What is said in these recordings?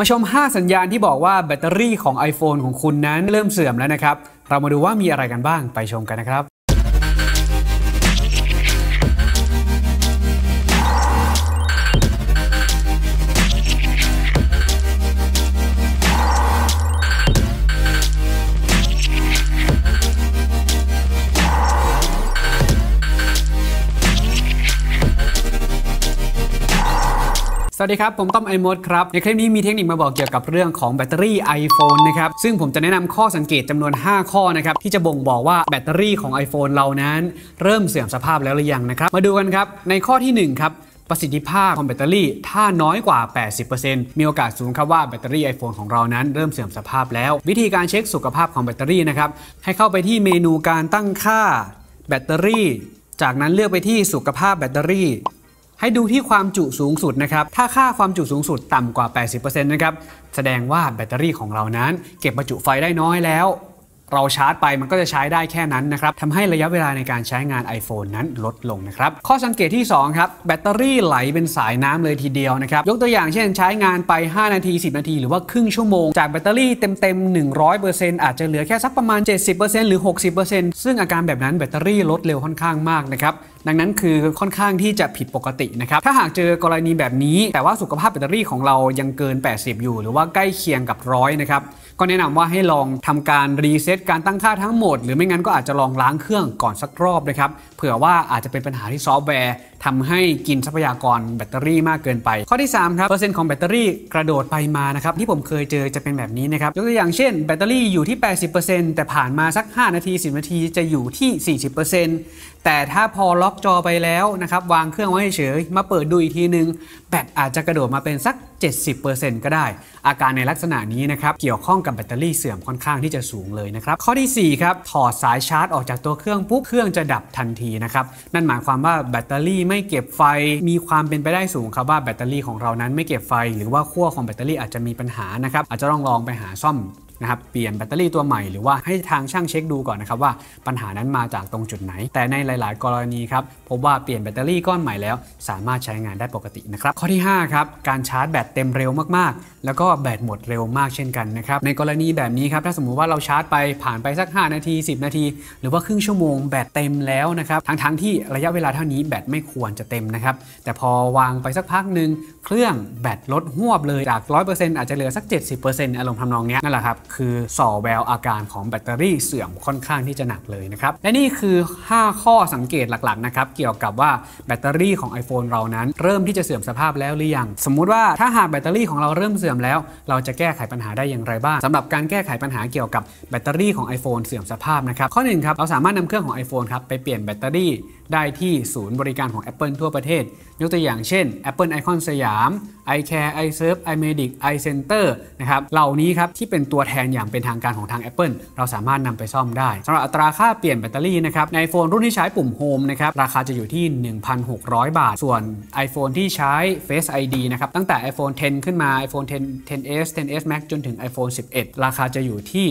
มาชม5สัญญาณที่บอกว่าแบตเตอรี่ของ iPhone ของคุณนั้นเริ่มเสื่อมแล้วนะครับเรามาดูว่ามีอะไรกันบ้างไปชมกันนะครับสวัสดีครับผมต้อม iMoD ครับในคลิปนี้มีเทคนิคมาบอกเกี่ยวกับเรื่องของแบตเตอรี่ iPhone นะครับซึ่งผมจะแนะนำข้อสังเกตจำนวน5ข้อนะครับที่จะบ่งบอกว่าแบตเตอรี่ของ iPhone เรานั้นเริ่มเสื่อมสภาพแล้วหรือยังนะครับมาดูกันครับในข้อที่1ครับประสิทธิภาพของแบตเตอรี่ถ้าน้อยกว่า 80% มีโอกาสสูงครับว่าแบตเตอรี่ iPhone ของเรานั้นเริ่มเสื่อมสภาพแล้ววิธีการเช็คสุขภาพของแบตเตอรี่นะครับให้เข้าไปที่เมนูการตั้งค่าแบตเตอรี่จากนั้นเลือกไปที่สุขภาพแบตเตอรี่ให้ดูที่ความจุสูงสุดนะครับถ้าค่าความจุสูงสุดต่ำกว่า 80% นะครับแสดงว่าแบตเตอรี่ของเรานั้นเก็บบรรจุไฟได้น้อยแล้วเราชาร์จไปมันก็จะใช้ได้แค่นั้นนะครับทำให้ระยะเวลาในการใช้งาน iPhone นั้นลดลงนะครับข้อสังเกตที่2ครับแบตเตอรี่ไหลเป็นสายน้ำเลยทีเดียวนะครับยกตัวอย่างเช่นใช้งานไป5นาที10นาทีหรือว่าครึ่งชั่วโมงจากแบตเตอรี่เต็ม 100% อาจจะเหลือแค่สักประมาณ 70% หรือ 60% ซึ่งอาการแบบนั้นแบตเตอรี่ลดเร็วค่อนข้างมากนะครับดังนั้นคือค่อนข้างที่จะผิดปกตินะครับถ้าหากเจอกรณีแบบนี้แต่ว่าสุขภาพแบตเตอรี่ของเรายังเกิน80อยู่หรือว่าใกล้เคียงกับ100นะครับก็แนะนำว่าให้ลองทำการรีเซ็ตการตั้งค่าทั้งหมดหรือไม่งั้นก็อาจจะลองล้างเครื่องก่อนสักรอบนะครับเผื่อว่าอาจจะเป็นปัญหาที่ซอฟต์แวร์ทำให้กินทรัพยากรแบตเตอรี่มากเกินไปข้อที่3ครับเปอร์เซ็นต์ของแบตเตอรี่กระโดดไปมานะครับที่ผมเคยเจอจะเป็นแบบนี้นะครับยกตัวอย่างเช่นแบตเตอรี่อยู่ที่ 80% แต่ผ่านมาสัก5นาที10นาทีจะอยู่ที่ 40% แต่ถ้าพอล็อกจอไปแล้วนะครับวางเครื่องไว้เฉยมาเปิดดูอีกทีนึงแบตอาจจะกระโดดมาเป็นสัก 70% ก็ได้อาการในลักษณะนี้นะครับเกี่ยวข้องกับแบตเตอรี่เสื่อมค่อนข้างที่จะสูงเลยนะครับข้อที่4ครับถอดสายชาร์จออกจากตัวเครื่องปุ๊บเครื่องจะดับทันทีนะครับนั่นหมายความว่าแบตเตอรี่ไม่เก็บไฟมีความเป็นไปได้สูงครับว่าแบตเตอรี่ของเรานั้นไม่เก็บไฟหรือว่าขั้วของแบตเตอรี่อาจจะมีปัญหานะครับอาจจะต้องลองไปหาซ่อมนะครับเปลี่ยนแบตเตอรี่ตัวใหม่หรือว่าให้ทางช่างเช็คดูก่อนนะครับว่าปัญหานั้นมาจากตรงจุดไหนแต่ในหลายๆกรณีครับพบว่าเปลี่ยนแบตเตอรี่ก้อนใหม่แล้วสามารถใช้งานได้ปกตินะครับข้อที่5ครับการชาร์จแบตเต็มเร็วมากๆแล้วก็แบตหมดเร็วมากเช่นกันนะครับในกรณีแบบนี้ครับถ้าสมมุติว่าเราชาร์จไปผ่านไปสัก5นาที10นาทีหรือว่าครึ่งชั่วโมงแบตเต็มแล้วนะครับทั้งที่ระยะเวลาเท่านี้แบตไม่ควรจะเต็มนะครับแต่พอวางไปสักพักนึงเครื่องแบตลดหวบเลยจาก 100% อาจจะเหลือสัก 70% อารมณ์ทำนองนี้นั่นแหละครับคือส่อแววอาการของแบตเตอรี่เสื่อมค่อนข้างที่จะหนักเลยนะครับและนี่คือ5ข้อสังเกตหลักๆนะครับเกี่ยวกับว่าแบตเตอรี่ของ iPhone เรานั้นเริ่มที่จะเสื่อมสภาพแล้วหรือยังสมมุติว่าถ้าหากแบตเตอรี่ของเราเริ่มเสื่อมแล้วเราจะแก้ไขปัญหาได้อย่างไรบ้างสำหรับการแก้ไขปัญหาเกี่ยวกับแบตเตอรี่ของ iPhone เสื่อมสภาพนะครับข้อ1ครับเราสามารถนำเครื่องของ iPhone ครับไปเปลี่ยนแบตเตอรี่ได้ที่ศูนย์บริการของ Apple ทั่วประเทศยกตัวอย่างเช่น Apple Icon สยาม iCare iServe iMedic iCenter นะครับเหล่านี้ครับที่เป็นตัวแทนอย่างเป็นทางการของทาง Apple เราสามารถนำไปซ่อมได้สำหรับอัตราค่าเปลี่ยนแบตเตอรี่นะครับใน iPhone รุ่นที่ใช้ปุ่ม Home นะครับราคาจะอยู่ที่ 1,600 บาทส่วน iPhone ที่ใช้ Face ID นะครับตั้งแต่ iPhone 10 ขึ้นมา iPhone 10 10s 10s Max จนถึง iPhone 11 ราคาจะอยู่ที่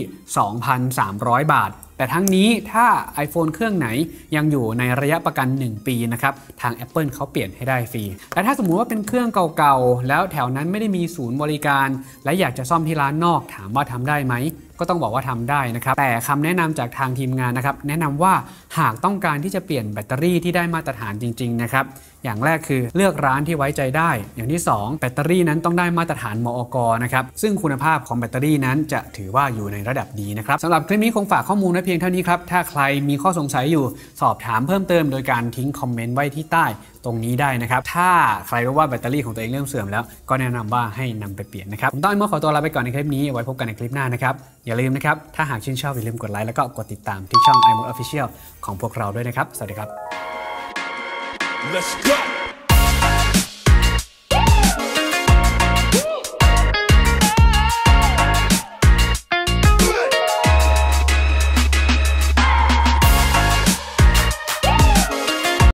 2,300 บาทแต่ทั้งนี้ถ้า iPhone เครื่องไหนยังอยู่ในระยะประกัน1ปีนะครับทาง Apple เขาเปลี่ยนให้ได้ฟรีแต่ถ้าสมมุติว่าเป็นเครื่องเก่าๆแล้วแถวนั้นไม่ได้มีศูนย์บริการและอยากจะซ่อมที่ร้านนอกถามว่าทำได้ไหมก็ต้องบอกว่าทำได้นะครับแต่คำแนะนำจากทางทีมงานนะครับแนะนำว่าหากต้องการที่จะเปลี่ยนแบตเตอรี่ที่ได้มาตรฐานจริงๆนะครับอย่างแรกคือเลือกร้านที่ไว้ใจได้อย่างที่2แบตเตอรี่นั้นต้องได้มาตรฐานมอก.นะครับซึ่งคุณภาพของแบตเตอรี่นั้นจะถือว่าอยู่ในระดับดีนะครับสำหรับคลิปนี้คงฝากข้อมูลไว้เพียงเท่านี้ครับถ้าใครมีข้อสงสัยอยู่สอบถามเพิ่มเติมโดยการทิ้งคอมเมนต์ไว้ที่ใต้ตรงนี้ได้นะครับถ้าใครรู้ว่าแบตเตอรี่ของตัวเองเริ่มเสื่อมแล้วก็แนะนำว่าให้นำไปเปลี่ยนนะครับผมต้อม ขอตัวลาไปก่อนในคลิปนี้ไว้พบกันในคลิปหน้านะครับอย่าลืมนะครับถ้าหากชื่นชอบอย่าลืมกดไลค์แล้วก็กดติดตามที่ช่อง iMoD Official ของพวกเราด้วยนะครับสวัสดีครับLet's go!